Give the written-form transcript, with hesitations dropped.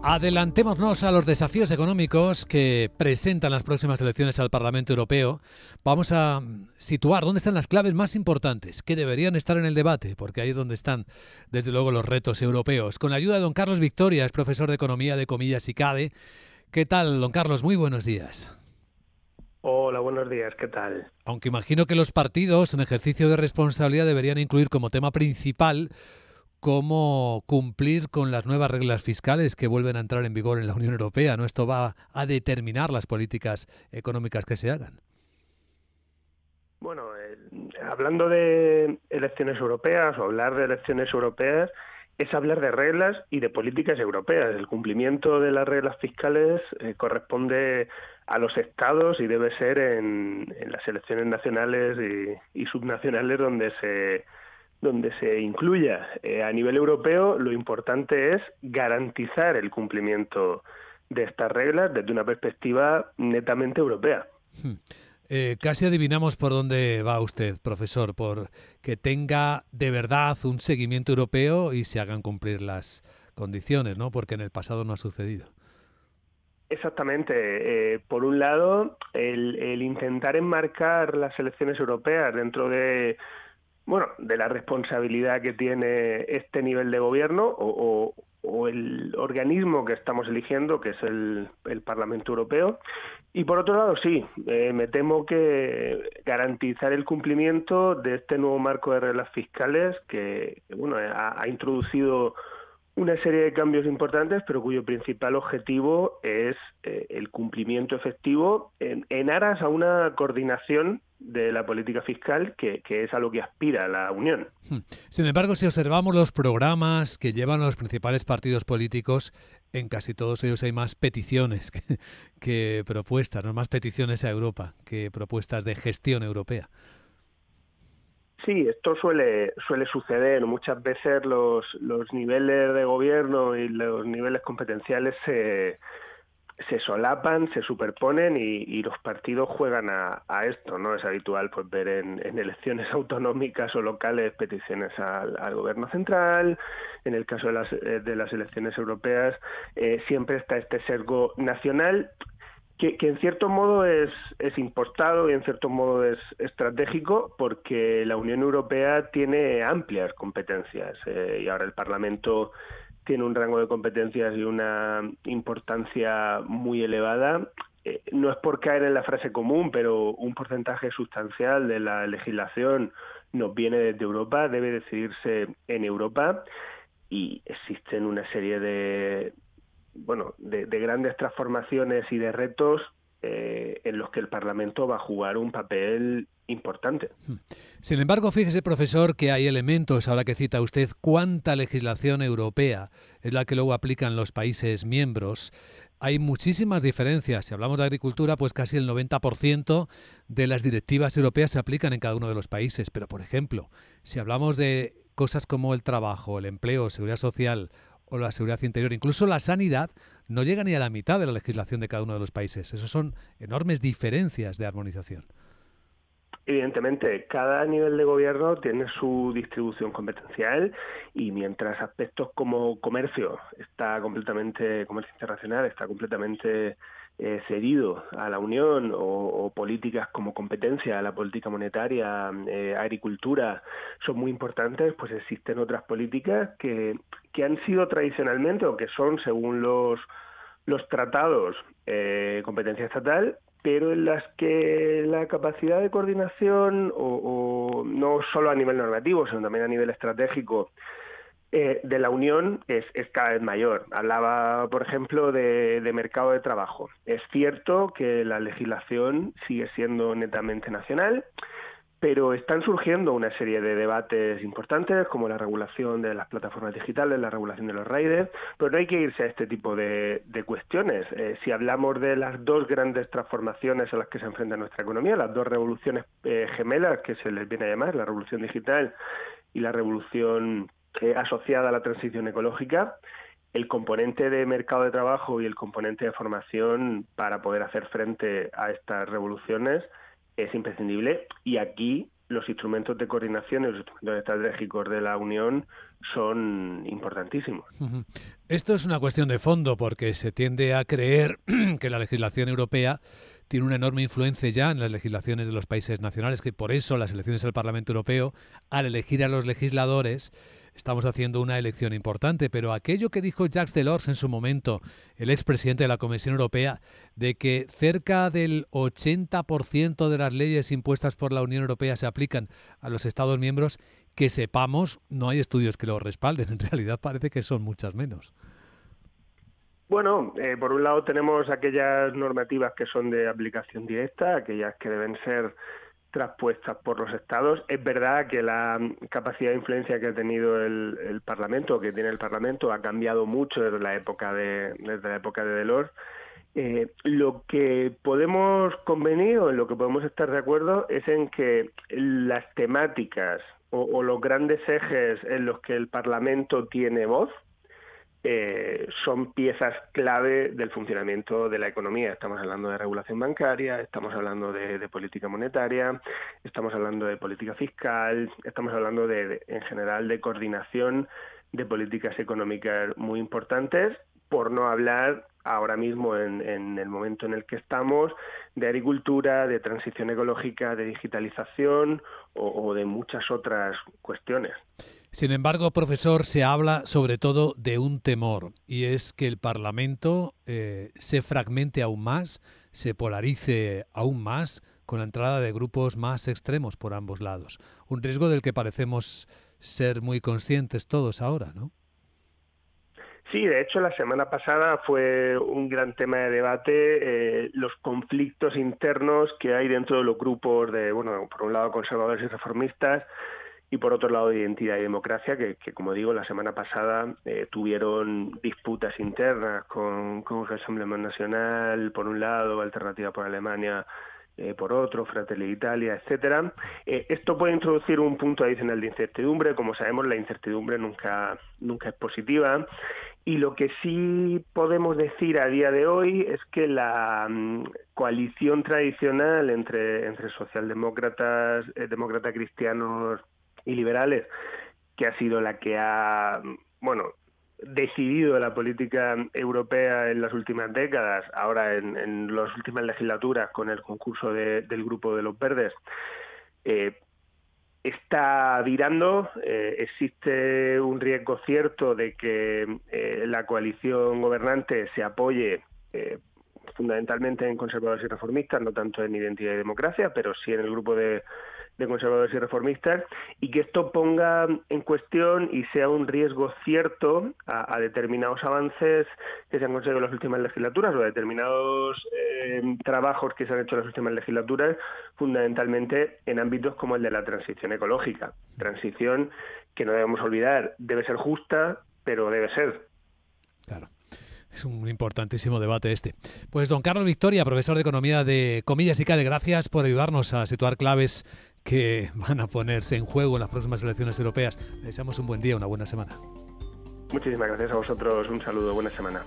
Adelantémonos a los desafíos económicos que presentan las próximas elecciones al Parlamento Europeo. Vamos a situar dónde están las claves más importantes que deberían estar en el debate, porque ahí es donde están, desde luego, los retos europeos. Con la ayuda de don Carlos Victoria, es profesor de Economía de Comillas ICADE. ¿Qué tal, don Carlos? Muy buenos días. Hola, buenos días. ¿Qué tal? Aunque imagino que los partidos, en ejercicio de responsabilidad, deberían incluir como tema principal cómo cumplir con las nuevas reglas fiscales que vuelven a entrar en vigor en la Unión Europea, ¿no? Esto va a determinar las políticas económicas que se hagan. Bueno, hablando de elecciones europeas o hablar de elecciones europeas es hablar de reglas y de políticas europeas. El cumplimiento de las reglas fiscales corresponde a los estados y debe ser en las elecciones nacionales y subnacionales donde se incluya. A nivel europeo lo importante es garantizar el cumplimiento de estas reglas desde una perspectiva netamente europea. Casi adivinamos por dónde va usted, profesor, por que tenga de verdad un seguimiento europeo y se hagan cumplir las condiciones, ¿no? Porque en el pasado no ha sucedido. Exactamente. Por un lado, el intentar enmarcar las elecciones europeas dentro de la responsabilidad que tiene este nivel de gobierno o el organismo que estamos eligiendo, que es el Parlamento Europeo. Y por otro lado, sí, me temo que garantizar el cumplimiento de este nuevo marco de reglas fiscales que ha introducido una serie de cambios importantes, pero cuyo principal objetivo es el cumplimiento efectivo en aras a una coordinación de la política fiscal que es a lo que aspira la Unión. Sin embargo, si observamos los programas que llevan los principales partidos políticos, en casi todos ellos hay más peticiones que propuestas, ¿no? Más peticiones a Europa que propuestas de gestión europea. Sí, esto suele suceder. Muchas veces los niveles de gobierno y los niveles competenciales se solapan, se superponen y los partidos juegan a esto, ¿no? Es habitual pues ver en elecciones autonómicas o locales peticiones al gobierno central. En el caso de las elecciones europeas siempre está este sesgo nacional que en cierto modo es impostado y en cierto modo es estratégico, porque la Unión Europea tiene amplias competencias y ahora el Parlamento tiene un rango de competencias y una importancia muy elevada. No es por caer en la frase común, pero un porcentaje sustancial de la legislación nos viene desde Europa, debe decidirse en Europa y existen una serie de grandes transformaciones y de retos en los que el Parlamento va a jugar un papel importante. Sin embargo, fíjese, profesor, que hay elementos, ahora que cita usted, cuánta legislación europea es la que luego aplican los países miembros. Hay muchísimas diferencias. Si hablamos de agricultura, pues casi el 90% de las directivas europeas se aplican en cada uno de los países. Pero, por ejemplo, si hablamos de cosas como el trabajo, el empleo, seguridad social o la seguridad interior, incluso la sanidad, no llega ni a la mitad de la legislación de cada uno de los países. Esas son enormes diferencias de armonización. Evidentemente, cada nivel de gobierno tiene su distribución competencial y mientras aspectos como comercio internacional está completamente cedido a la Unión o políticas como competencia, la política monetaria, agricultura, son muy importantes, pues existen otras políticas que han sido tradicionalmente o que son, según los tratados, competencia estatal, pero en las que la capacidad de coordinación, o no solo a nivel normativo, sino también a nivel estratégico de la Unión, es cada vez mayor. Hablaba, por ejemplo, de mercado de trabajo. Es cierto que la legislación sigue siendo netamente nacional, pero están surgiendo una serie de debates importantes, como la regulación de las plataformas digitales, la regulación de los riders, pero no hay que irse a este tipo de cuestiones. Si hablamos de las dos grandes transformaciones a las que se enfrenta nuestra economía, las dos revoluciones gemelas, que se les viene a llamar, la revolución digital y la revolución asociada a la transición ecológica, el componente de mercado de trabajo y el componente de formación para poder hacer frente a estas revoluciones es imprescindible, y aquí los instrumentos de coordinación y los instrumentos estratégicos de la Unión son importantísimos. Esto es una cuestión de fondo, porque se tiende a creer que la legislación europea tiene una enorme influencia ya en las legislaciones de los países nacionales, que por eso las elecciones al Parlamento Europeo, al elegir a los legisladores, estamos haciendo una elección importante. Pero aquello que dijo Jacques Delors en su momento, el expresidente de la Comisión Europea, de que cerca del 80% de las leyes impuestas por la Unión Europea se aplican a los Estados miembros, que sepamos, no hay estudios que lo respalden. En realidad parece que son muchas menos. Bueno, por un lado tenemos aquellas normativas que son de aplicación directa, aquellas que deben ser traspuestas por los Estados. Es verdad que la capacidad de influencia que ha tenido el Parlamento, que tiene el Parlamento, ha cambiado mucho desde la época de Delors. Lo que podemos convenir o en lo que podemos estar de acuerdo es en que las temáticas o los grandes ejes en los que el Parlamento tiene voz son piezas clave del funcionamiento de la economía. Estamos hablando de regulación bancaria, estamos hablando de política monetaria, estamos hablando de política fiscal, estamos hablando en general de coordinación de políticas económicas muy importantes, por no hablar ahora mismo en el momento en el que estamos, de agricultura, de transición ecológica, de digitalización o de muchas otras cuestiones. Sin embargo, profesor, se habla sobre todo de un temor, y es que el Parlamento se fragmente aún más, se polarice aún más con la entrada de grupos más extremos por ambos lados. Un riesgo del que parecemos ser muy conscientes todos ahora, ¿no? Sí, de hecho, la semana pasada fue un gran tema de debate los conflictos internos que hay dentro de los grupos de, bueno, por un lado conservadores y reformistas, y por otro lado de Identidad y Democracia, que como digo, la semana pasada tuvieron disputas internas con Asamblea Nacional, por un lado, Alternativa por Alemania, por otro, Fratelli Italia, etcétera. Esto puede introducir un punto adicional de incertidumbre. Como sabemos, la incertidumbre nunca es positiva. Y lo que sí podemos decir a día de hoy es que la coalición tradicional entre socialdemócratas, demócratas cristianos y liberales, que ha sido la que ha decidido la política europea en las últimas décadas, ahora en las últimas legislaturas con el concurso del Grupo de los Verdes, está virando. Existe un riesgo cierto de que la coalición gobernante se apoye fundamentalmente en conservadores y reformistas, no tanto en Identidad y Democracia, pero sí en el grupo de conservadores y reformistas, y que esto ponga en cuestión y sea un riesgo cierto a determinados avances que se han conseguido en las últimas legislaturas o a determinados trabajos que se han hecho en las últimas legislaturas, fundamentalmente en ámbitos como el de la transición ecológica. Transición que no debemos olvidar, debe ser justa, pero debe ser. Claro. Es un importantísimo debate este. Pues don Carlos Victoria, profesor de Economía de Comillas ICADE, gracias por ayudarnos a situar claves que van a ponerse en juego en las próximas elecciones europeas. Le deseamos un buen día, una buena semana. Muchísimas gracias a vosotros. Un saludo. Buena semana.